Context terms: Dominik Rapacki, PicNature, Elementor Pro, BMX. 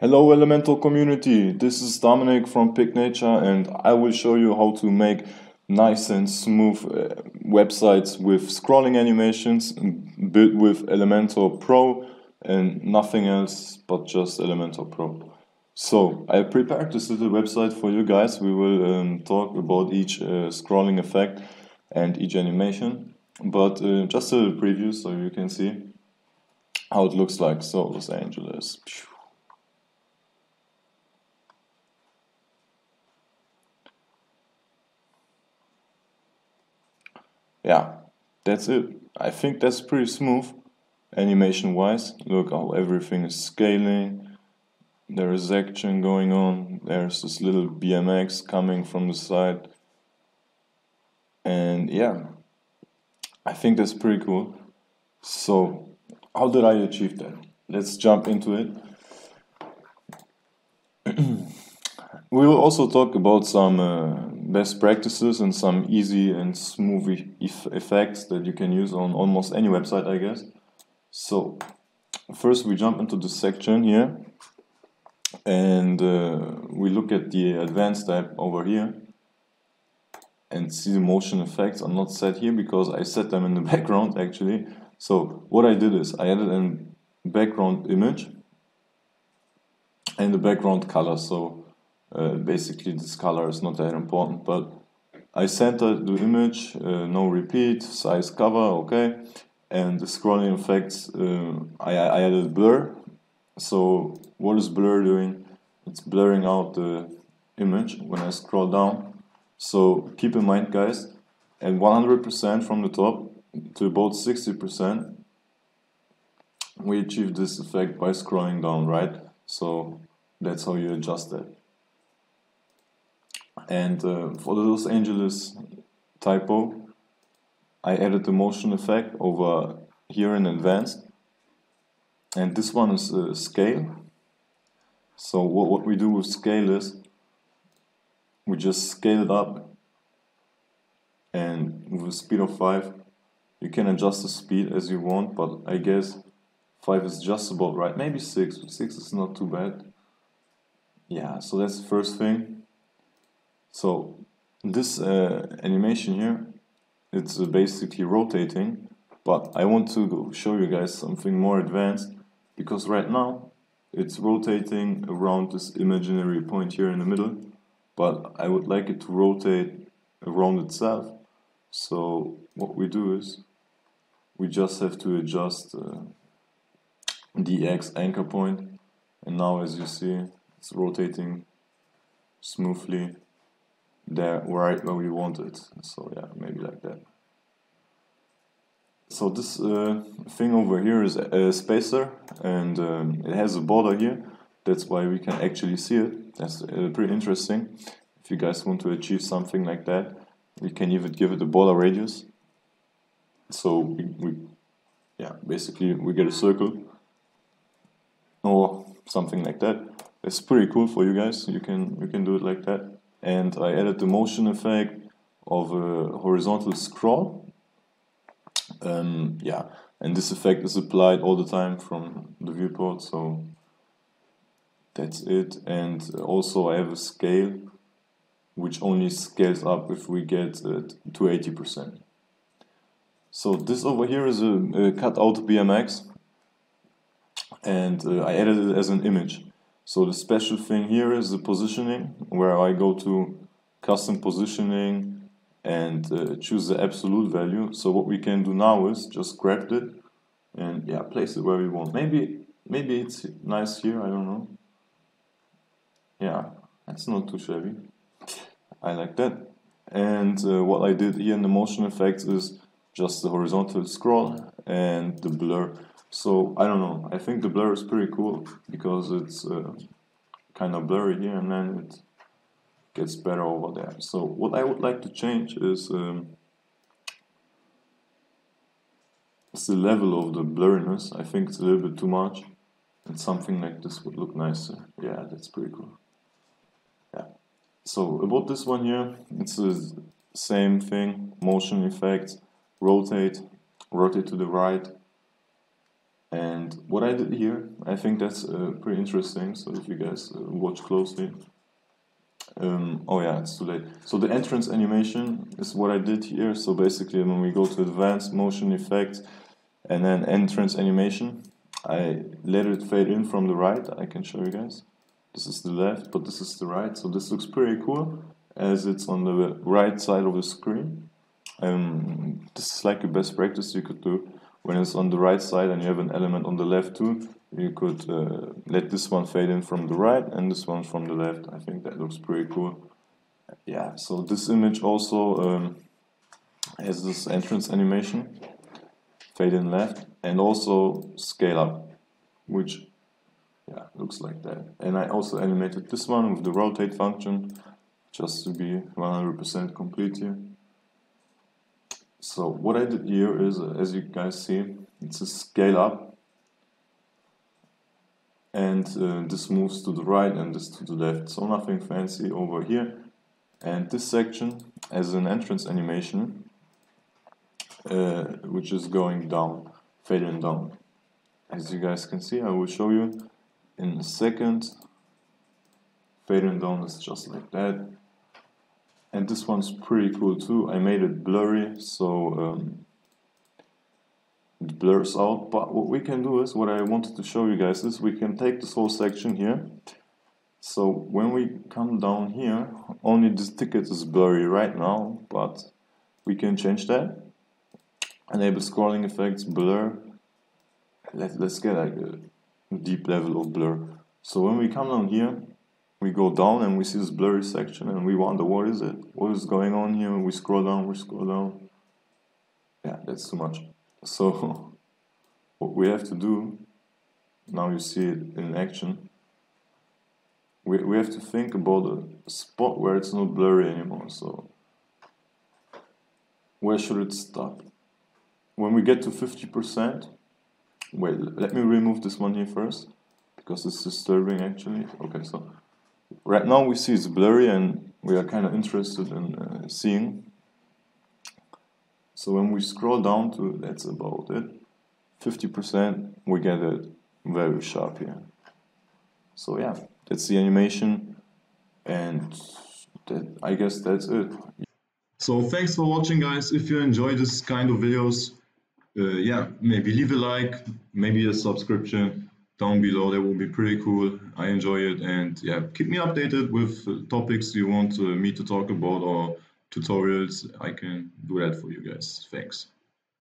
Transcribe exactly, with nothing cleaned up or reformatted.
Hello Elementor community, this is Dominic from PicNature, and I will show you how to make nice and smooth uh, websites with scrolling animations built with Elementor Pro and nothing else but just Elementor Pro. So I prepared this little website for you guys. We will um, talk about each uh, scrolling effect and each animation, but uh, just a little preview so you can see how it looks like. So Los Angeles. Yeah, that's it. I think that's pretty smooth animation wise. Look how everything is scaling. There is action going on. There's this little B M X coming from the side. And yeah, I think that's pretty cool. So how did I achieve that? Let's jump into it. We will also talk about some uh, best practices and some easy and smooth ef effects that you can use on almost any website, I guess. So first we jump into this section here, and uh, we look at the advanced tab over here and see the motion effects are not set here because I set them in the background actually. So what I did is I added a background image and the background color. So Uh, basically this color is not that important, but I centered the image, uh, no repeat, size cover, okay, and the scrolling effects, uh, I, I added blur. So what is blur doing? It's blurring out the image when I scroll down. So keep in mind guys, at one hundred percent from the top to about sixty percent, we achieve this effect by scrolling down, right? So that's how you adjust that. And uh, for the Los Angeles typo, I added the motion effect over here in advanced, and this one is uh, scale. So what, what we do with scale is we just scale it up, and with a speed of five you can adjust the speed as you want, but I guess five is just about right, maybe six, but six is not too bad. Yeah, so that's the first thing. So this uh, animation here, it's uh, basically rotating, but I want to show you guys something more advanced, because right now it's rotating around this imaginary point here in the middle, but I would like it to rotate around itself. So what we do is we just have to adjust uh, the X anchor point, and now as you see it's rotating smoothly there, right where we want it. So yeah, maybe like that. So this uh, thing over here is a spacer, and um, it has a border here, that's why we can actually see it. That's uh, pretty interesting. If you guys want to achieve something like that, you can even give it a border radius. So we, we yeah, basically we get a circle or something like that. It's pretty cool for you guys. You can you can do it like that. And I added the motion effect of a horizontal scroll. Um, yeah, and this effect is applied all the time from the viewport, so that's it. And also I have a scale which only scales up if we get uh, to eighty percent. So this over here is a, a cut out B M X, and uh, I added it as an image. So the special thing here is the positioning, where I go to custom positioning and uh, choose the absolute value. So what we can do now is just grab it and yeah, place it where we want. Maybe maybe it's nice here, I don't know. Yeah, that's not too shabby. I like that. And uh, what I did here in the motion effects is just the horizontal scroll and the blur. So I don't know, I think the blur is pretty cool because it's uh, kind of blurry here and then it gets better over there. So what I would like to change is um, it's the level of the blurriness. I think it's a little bit too much, and something like this would look nicer. Yeah, that's pretty cool. Yeah. So about this one here, it's the same thing, motion effects, rotate, rotate to the right, And what I did here, I think that's uh, pretty interesting, so if you guys uh, watch closely. Um, oh yeah, it's too late. So the entrance animation is what I did here. So basically when we go to advanced motion effects and then entrance animation, I let it fade in from the right. I can show you guys. This is the left, but this is the right. So this looks pretty cool as it's on the right side of the screen. Um, this is like a best practice you could do. When it's on the right side and you have an element on the left too, you could uh, let this one fade in from the right and this one from the left. I think that looks pretty cool. Yeah, so this image also um, has this entrance animation, fade in left, and also scale up, which yeah, looks like that. And I also animated this one with the rotate function, just to be one hundred percent complete here. So what I did here is, uh, as you guys see, it's a scale up, and uh, this moves to the right and this to the left, so nothing fancy over here. And this section as an entrance animation, uh, which is going down, fading down. As you guys can see, I will show you in a second. Fading down is just like that. And this one's pretty cool too. I made it blurry, so um, it blurs out. But what we can do is, what I wanted to show you guys is, we can take this whole section here. So when we come down here, only this ticket is blurry right now, but we can change that. Enable scrolling effects, blur. Let, let's get like a deep level of blur. So when we come down here, we go down and we see this blurry section and we wonder what is it, what is going on here. We scroll down, we scroll down. Yeah, that's too much. So what we have to do now, you see it in action, we, we have to think about a spot where it's not blurry anymore. So where should it stop? When we get to fifty percent, wait, let me remove this one here first because it's disturbing actually. Okay, so right now we see it's blurry and we are kind of interested in uh, seeing. So when we scroll down to, that's about it, fifty percent, we get it very sharp here. So yeah, that's the animation, and that, I guess that's it. So thanks for watching, guys. If you enjoy this kind of videos, uh, yeah, maybe leave a like, maybe a subscription down below. That would be pretty cool. I enjoy it, and yeah, keep me updated with topics you want uh, me to talk about or tutorials. I can do that for you guys. Thanks.